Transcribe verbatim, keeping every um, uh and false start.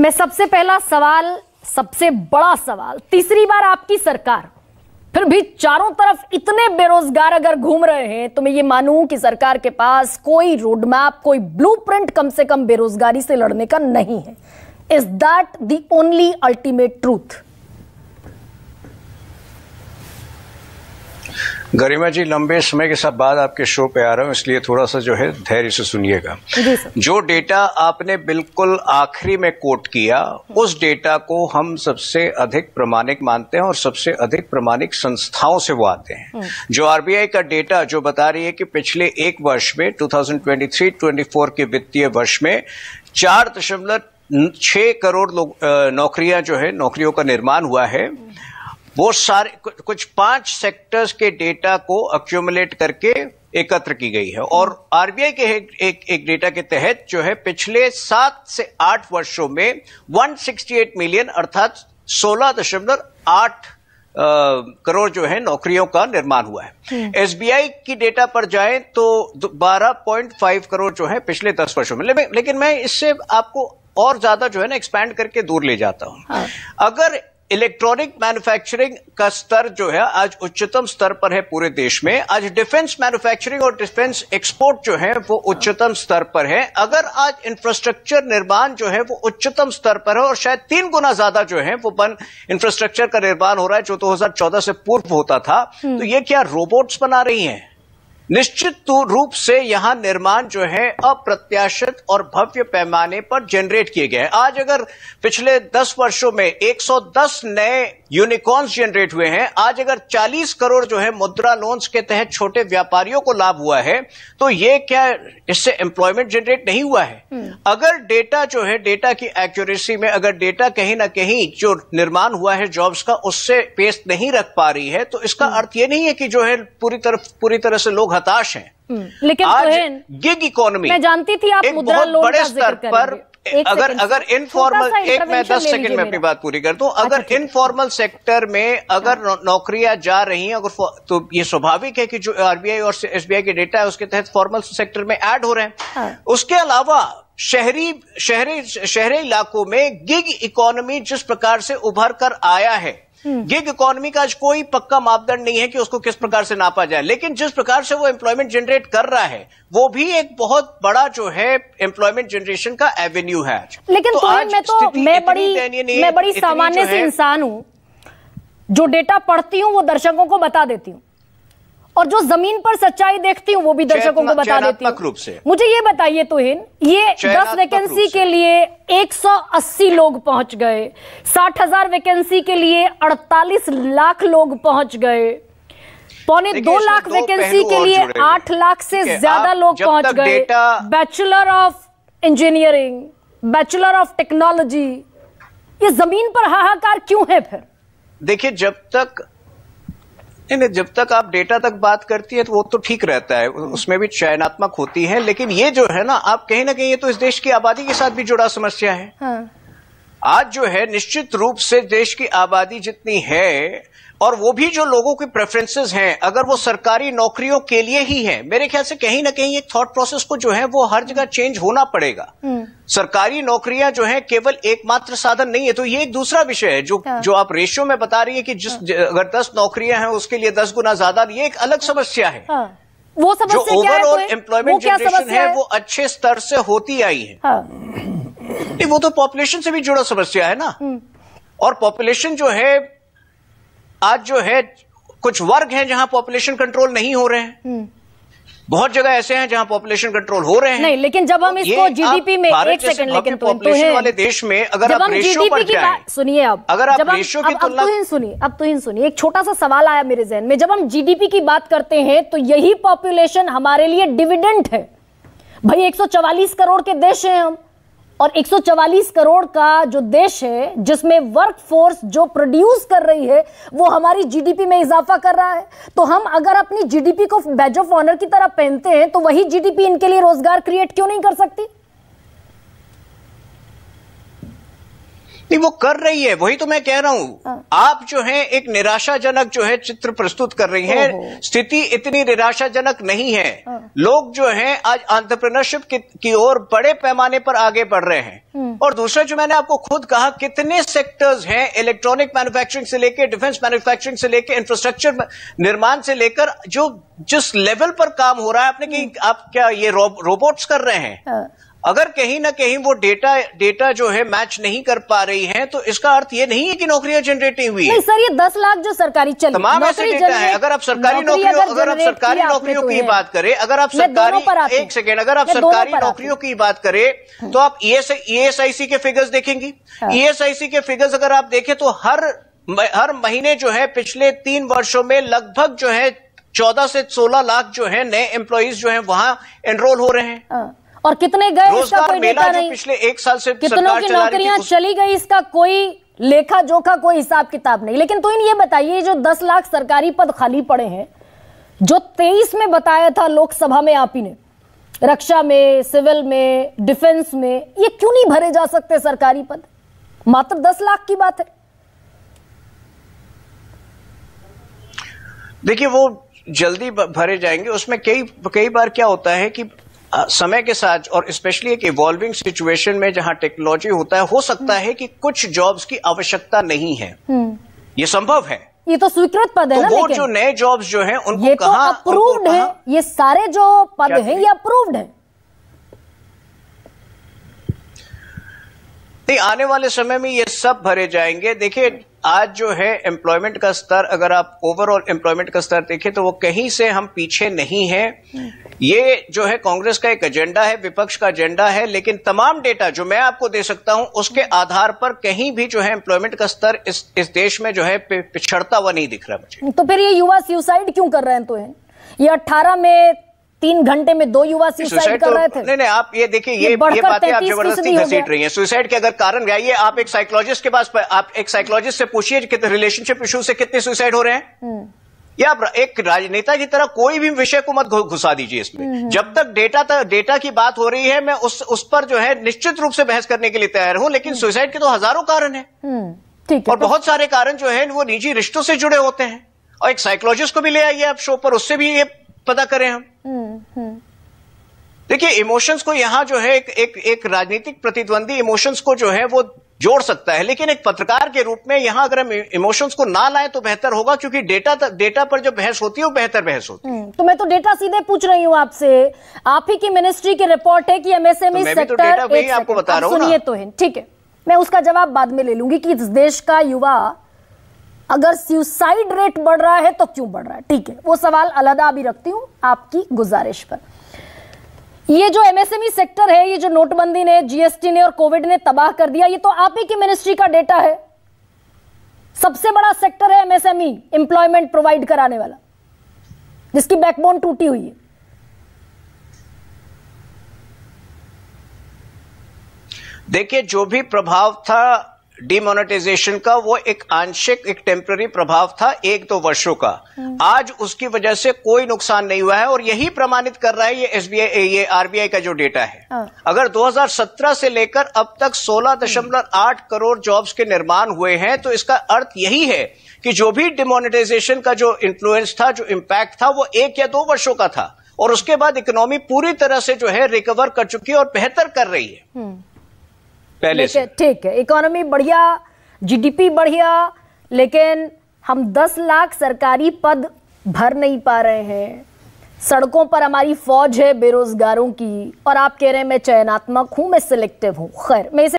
मैं सबसे पहला सवाल, सबसे बड़ा सवाल, तीसरी बार आपकी सरकार, फिर भी चारों तरफ इतने बेरोजगार अगर घूम रहे हैं तो मैं ये मानूं कि सरकार के पास कोई रोडमैप, कोई ब्लूप्रिंट कम से कम बेरोजगारी से लड़ने का नहीं है। Is that the only ultimate truth? Garima ji, लंबे समय के साथ बाद आपके शो पे आ रहा हूँ, इसलिए थोड़ा सा जो है धैर्य से सुनिएगा। जो डेटा आपने बिल्कुल आखिरी में कोट किया, उस डेटा को हम सबसे अधिक प्रमाणिक मानते हैं और सबसे अधिक प्रमाणिक संस्थाओं से वो आते हैं। जो आरबीआई का डेटा जो बता रही है कि पिछले एक वर्ष में दो हज़ार तेईस चौबीस के वित्तीय वर्ष में चार दशमलव छह करोड़ लोग नौकरियां जो है नौकरियों का निर्माण हुआ है। वो सारे कुछ पांच सेक्टर्स के डेटा को अक्यूमुलेट करके एकत्र की गई है और आरबीआई के एक, एक, एक डेटा के तहत जो है पिछले सात से आठ वर्षों में एक सौ अड़सठ मिलियन अर्थात सोलह दशमलव आठ करोड़ जो है नौकरियों का निर्माण हुआ है। एसबीआई की डेटा पर जाएं तो बारह पॉइंट पाँच करोड़ जो है पिछले दस वर्षों में, ले, लेकिन मैं इससे आपको और ज्यादा जो है ना एक्सपैंड करके दूर ले जाता हूं। हाँ। अगर इलेक्ट्रॉनिक मैन्युफैक्चरिंग का स्तर जो है आज उच्चतम स्तर पर है पूरे देश में, आज डिफेंस मैन्युफैक्चरिंग और डिफेंस एक्सपोर्ट जो है वो उच्चतम स्तर पर है, अगर आज इंफ्रास्ट्रक्चर निर्माण जो है वो उच्चतम स्तर पर है और शायद तीन गुना ज्यादा जो है वो बन इंफ्रास्ट्रक्चर का निर्माण हो रहा है जो दो हजार चौदह से पूर्व होता था, तो ये क्या रोबोट्स बना रही है? निश्चित रूप से यहां निर्माण जो है अप्रत्याशित और भव्य पैमाने पर जनरेट किए गए हैं। आज अगर पिछले दस वर्षों में एक सौ दस नए यूनिकॉर्न्स जनरेट हुए हैं, आज अगर चालीस करोड़ जो है मुद्रा लोन्स के तहत छोटे व्यापारियों को लाभ हुआ है, तो ये क्या इससे एम्प्लॉयमेंट जनरेट नहीं हुआ है? अगर डेटा जो है, डेटा की एक्यूरेसी में अगर डेटा कहीं ना कहीं जो निर्माण हुआ है जॉब्स का उससे पेस्ट नहीं रख पा रही है, तो इसका अर्थ ये नहीं है कि जो है पूरी तरफ पूरी तरह से लोग हताश हैं। लेकिन आज गिग इकोनॉमी, मैं जानती थी आप मुद्रा लोन बड़े स्तर पर, अगर अगर इनफॉर्मल, एक मैं दस सेकंड में अपनी बात पूरी कर दूं, अगर इनफॉर्मल सेक्टर में अगर नौकरियां जा रही हैं अगर तो ये स्वाभाविक है कि जो आरबीआई और एसबीआई के डेटा है उसके तहत फॉर्मल सेक्टर में ऐड हो रहे हैं। उसके अलावा शहरी शहरी शहरी इलाकों में गिग इकोनॉमी जिस प्रकार से उभर कर आया है, गिग इकोनॉमी का आज कोई पक्का मापदंड नहीं है कि उसको किस प्रकार से नापा जाए, लेकिन जिस प्रकार से वो एम्प्लॉयमेंट जनरेट कर रहा है वो भी एक बहुत बड़ा जो है एम्प्लॉयमेंट जनरेशन का एवेन्यू है। लेकिन तो आज मैं तो मैं बड़ी मैं बड़ी सामान्य से इंसान हूं, जो डेटा पढ़ती हूं वो दर्शकों को बता देती हूं और जो जमीन पर सच्चाई देखती हूं वो भी दर्शकों को बता देती हूं। मुझे ये बताइए तोहिन, ये दस वैकेंसी के लिए एक सौ अस्सी लोग पहुंच गए, साठ हजार वैकेंसी के लिए अड़तालीस लाख लोग पहुंच गए, पौने दो लाख वैकेंसी के लिए आठ लाख से ज्यादा लोग पहुंच गए। Bachelor of engineering, bachelor of technology, ये जमीन पर हाहाकार क्यों है? फिर देखिए, जब तक नहीं, जब तक आप डेटा तक बात करती है तो वो तो ठीक रहता है, उसमें भी चयनात्मक होती है, लेकिन ये जो है ना आप कहीं ना कहीं ये तो इस देश की आबादी के साथ भी जुड़ा समस्या है। हाँ। आज जो है निश्चित रूप से देश की आबादी जितनी है और वो भी जो लोगों की प्रेफरेंसेस हैं अगर वो सरकारी नौकरियों के लिए ही है, मेरे ख्याल से कहीं ना कहीं एक थॉट प्रोसेस को जो है वो हर जगह चेंज होना पड़ेगा। सरकारी नौकरियां जो है केवल एकमात्र साधन नहीं है, तो ये एक दूसरा विषय है जो जो आप रेशियो में बता रही है कि जिस अगर दस नौकरियां हैं उसके लिए दस गुना ज्यादा, ये एक अलग समस्या है। वो समस्या जो ओवरऑल एम्प्लॉयमेंट जनरेशन है वो अच्छे स्तर से होती आई है, वो तो पॉपुलेशन से भी जुड़ा समस्या है ना, और पॉपुलेशन जो है आज जो है कुछ वर्ग हैं जहां पॉपुलेशन कंट्रोल नहीं हो रहे हैं, बहुत जगह ऐसे हैं जहां पॉपुलेशन कंट्रोल हो रहे हैं। नहीं, लेकिन जब हम इसको जीडीपी में एक सेकंड, लेकिन पॉपुलेशन वाले देश में अगर आप रेशियो पर जाएं, सुनिए आप, अगर आप रेशियो की तुलना, अब सुनिए अब तो सुनिए एक छोटा सा सवाल आया मेरे जहन में, जब हम जीडीपी की बात करते हैं तो यही पॉपुलेशन हमारे लिए डिविडेंड है। भाई एक सौ चवालीस करोड़ के देश है हम, और एक सौ चवालीस करोड़ का जो देश है जिसमें वर्कफोर्स जो प्रोड्यूस कर रही है वो हमारी जीडीपी में इजाफा कर रहा है, तो हम अगर अपनी जीडीपी को बैज ऑफ ऑनर की तरह पहनते हैं तो वही जीडीपी इनके लिए रोजगार क्रिएट क्यों नहीं कर सकती? नहीं वो कर रही है, वही तो मैं कह रहा हूँ। आप जो है एक निराशाजनक जो है चित्र प्रस्तुत कर रही हैं, स्थिति इतनी निराशाजनक नहीं है। लोग जो है आज एंटरप्रेन्योरशिप की ओर बड़े पैमाने पर आगे बढ़ रहे हैं। और दूसरा जो मैंने आपको खुद कहा, कितने सेक्टर्स हैं, इलेक्ट्रॉनिक मैन्युफैक्चरिंग से लेकर डिफेंस मैन्युफैक्चरिंग से लेकर इंफ्रास्ट्रक्चर निर्माण से लेकर, जो जिस लेवल पर काम हो रहा है, आपने कि आप क्या ये रो, रोबोट्स कर रहे हैं। अगर कहीं ना कहीं वो डेटा डेटा जो है मैच नहीं कर पा रही है, तो इसका अर्थ ये नहीं है कि नौकरियां जनरेट हुई है। सर ये दस लाख जो सरकारी चल तमाम ऐसे डेटा है। अगर आप सरकारी नौकरियों अगर आप सरकारी नौकरियों की बात करें, अगर आप सरकारी एक सेकेंड अगर आप सरकारी नौकरियों की बात करें तो आप ई एस आई सी के फिगर्स देखेंगी। ई एस आई सी के फिगर्स अगर आप देखें तो हर हर महीने जो है पिछले तीन वर्षों में लगभग जो है चौदह से सोलह लाख जो है नए एम्प्लॉइज जो है वहां एनरोल हो रहे हैं। और कितने गए इसका कोई डेटा नहीं, पिछले एक साल से कितनों की नौकरियां चली गई इसका कोई लेखा जोखा कोई हिसाब किताब नहीं। लेकिन तो इन ये बताइए, जो दस लाख सरकारी पद खाली पड़े हैं, जो तेईस में बताया था लोकसभा में आप ही ने, रक्षा में, सिविल में, डिफेंस में, ये क्यों नहीं भरे जा सकते सरकारी पद? मात्र दस लाख की बात है। देखिए वो जल्दी भरे जाएंगे, उसमें कई कई बार क्या होता है कि समय के साथ और स्पेशली एक इवॉल्विंग सिचुएशन में जहां टेक्नोलॉजी होता है, हो सकता है कि कुछ जॉब्स की आवश्यकता नहीं है, ये संभव है। ये तो स्वीकृत पद है तो ना, वो जो नए जॉब्स जो हैं उनको ये कहां तो अप्रूव्ड है, ये सारे जो पद हैं ये अप्रूव्ड है। नहीं, आने वाले समय में ये सब भरे जाएंगे। देखिए आज जो है एम्प्लॉयमेंट का स्तर, अगर आप ओवरऑल एम्प्लॉयमेंट का स्तर देखें तो वो कहीं से हम पीछे नहीं हैं। ये जो है कांग्रेस का एक एजेंडा है, विपक्ष का एजेंडा है, लेकिन तमाम डेटा जो मैं आपको दे सकता हूं उसके आधार पर कहीं भी जो है एम्प्लॉयमेंट का स्तर इस इस देश में जो है पिछड़ता हुआ नहीं दिख रहा मुझे। तो फिर ये युवा सुसाइड क्यों कर रहे हैं? तो है ये अट्ठारह में तीन घंटे में दो युवा सुसाइड कर तो, रहे थे। नहीं नहीं आप ये देखिए ये ये बातें आप जबरदस्ती घसीट रही हैं। सुसाइड के अगर कारण आइए आप एक साइकोलॉजिस्ट के पास आप एक साइकोलॉजिस्ट से पूछिए कितने रिलेशनशिप इश्यू से कितने सुसाइड हो रहे हैं। या आप एक राजनेता की तरह कोई भी विषय को मत घुसा दीजिए इसमें। जब तक डेटा तक डेटा की बात हो रही है मैं उस उस पर जो है निश्चित रूप से बहस करने के लिए तैयार हूं, लेकिन सुसाइड के तो हजारों कारण है और बहुत सारे कारण जो है वो निजी रिश्तों से जुड़े होते हैं। और एक साइकोलॉजिस्ट को भी ले आइए आप शो पर, उससे भी ये पता करें हम। देखिए इमोशंस को यहाँ जो है एक एक एक राजनीतिक प्रतिद्वंदी इमोशंस को जो है वो जोड़ सकता है, लेकिन एक पत्रकार के रूप में यहाँ अगर हम इमोशंस को ना लाएं तो बेहतर होगा, क्योंकि डेटा डेटा पर जो बहस होती है वो बेहतर बहस होती है। तो मैं तो डेटा सीधे पूछ रही हूँ आपसे, आप ही की मिनिस्ट्री की रिपोर्ट है कि एमएसएमई सेक्टर आपको बता रहा हूँ, सुनिए तो है ठीक है, मैं उसका जवाब बाद में ले लूंगी कि इस देश का युवा अगर सुसाइड रेट बढ़ रहा है तो क्यों बढ़ रहा है। ठीक है वो सवाल अलहदा भी रखती हूं आपकी गुजारिश पर। ये जो एमएसएमई सेक्टर है, ये जो नोटबंदी ने, जीएसटी ने और कोविड ने तबाह कर दिया, ये तो आप ही की मिनिस्ट्री का डेटा है। सबसे बड़ा सेक्टर है एमएसएमई, एम्प्लॉयमेंट प्रोवाइड कराने वाला, जिसकी बैकबोन टूटी हुई है। देखिए जो भी प्रभाव था डीमोनेटाइजेशन का वो एक आंशिक एक टेम्पररी प्रभाव था एक दो वर्षों का, आज उसकी वजह से कोई नुकसान नहीं हुआ है। और यही प्रमाणित कर रहा है ये एसबीआई ये आरबीआई का जो डेटा है। अगर दो हज़ार सत्रह से लेकर अब तक सोलह दशमलव आठ करोड़ जॉब्स के निर्माण हुए हैं तो इसका अर्थ यही है कि जो भी डिमोनेटाइजेशन का जो इन्फ्लुएंस था, जो इम्पैक्ट था, वो एक या दो वर्षों का था और उसके बाद इकोनॉमी पूरी तरह से जो है रिकवर कर चुकी है और बेहतर कर रही है पहले से। ठीक है इकोनॉमी बढ़िया, जीडीपी बढ़िया, लेकिन हम दस लाख सरकारी पद भर नहीं पा रहे हैं। सड़कों पर हमारी फौज है बेरोजगारों की और आप कह रहे हैं मैं चयनात्मक हूं, मैं सिलेक्टिव हूं। खैर मैं इसे